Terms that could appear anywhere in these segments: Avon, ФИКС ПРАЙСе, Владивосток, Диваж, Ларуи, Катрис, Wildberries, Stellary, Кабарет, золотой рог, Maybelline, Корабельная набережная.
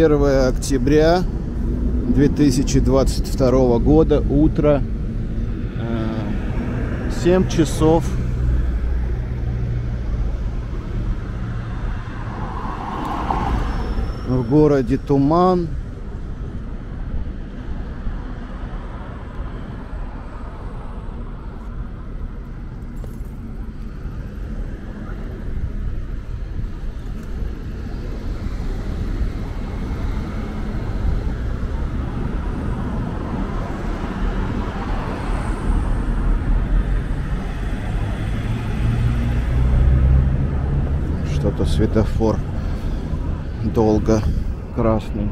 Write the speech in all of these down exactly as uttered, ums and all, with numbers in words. первое октября две тысячи двадцать второго года, утро, семь часов. В городе туман. Что-то светофор долго красный.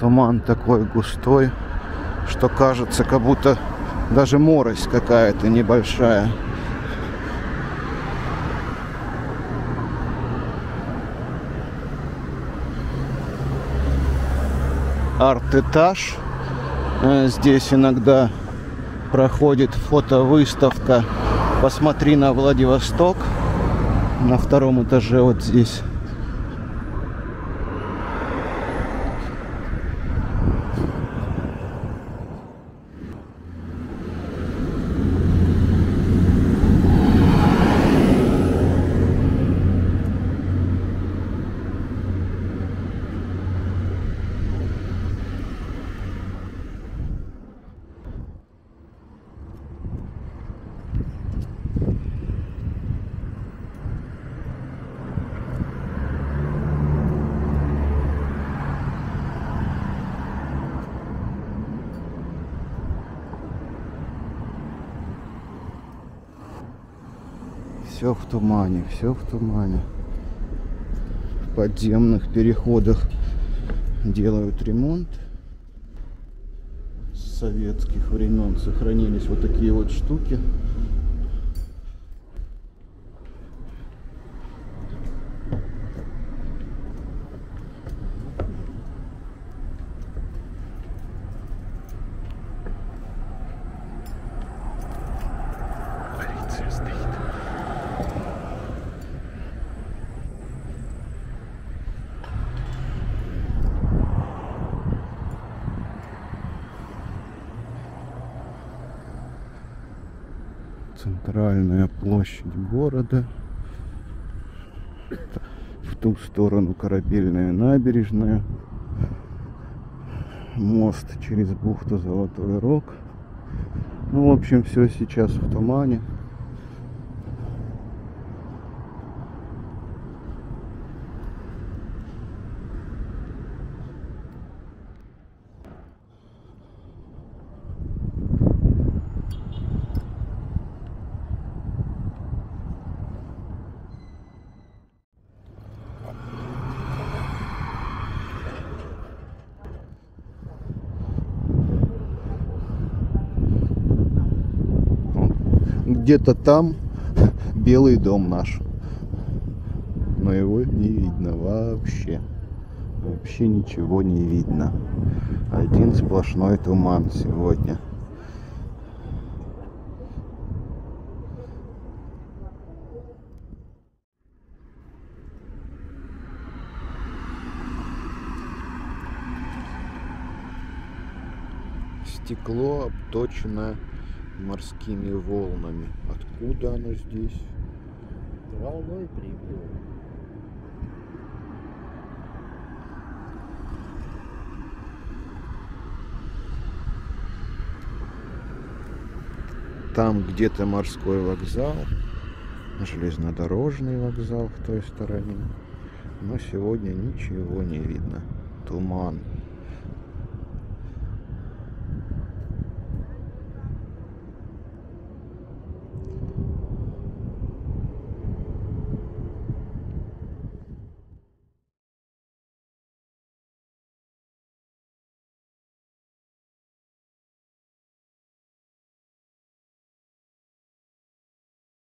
Туман такой густой, что кажется, как будто даже морось какая-то небольшая. Арт-этаж. Здесь иногда проходит фотовыставка «Посмотри на Владивосток». На втором этаже вот здесь. Все в тумане, все в тумане. В подземных переходах делают ремонт. С советских времен сохранились вот такие вот штуки. Центральная площадь города. В ту сторону корабельная набережная. Мост через бухту Золотой Рог. Ну, в общем, все сейчас в тумане. Где-то там Белый дом наш, но его не видно вообще, вообще ничего не видно. Один сплошной туман сегодня. Стекло обточено морскими волнами. Откуда оно здесь? Волной прибыло. Там где-то морской вокзал, железнодорожный вокзал в той стороне. Но сегодня ничего не видно. Туман.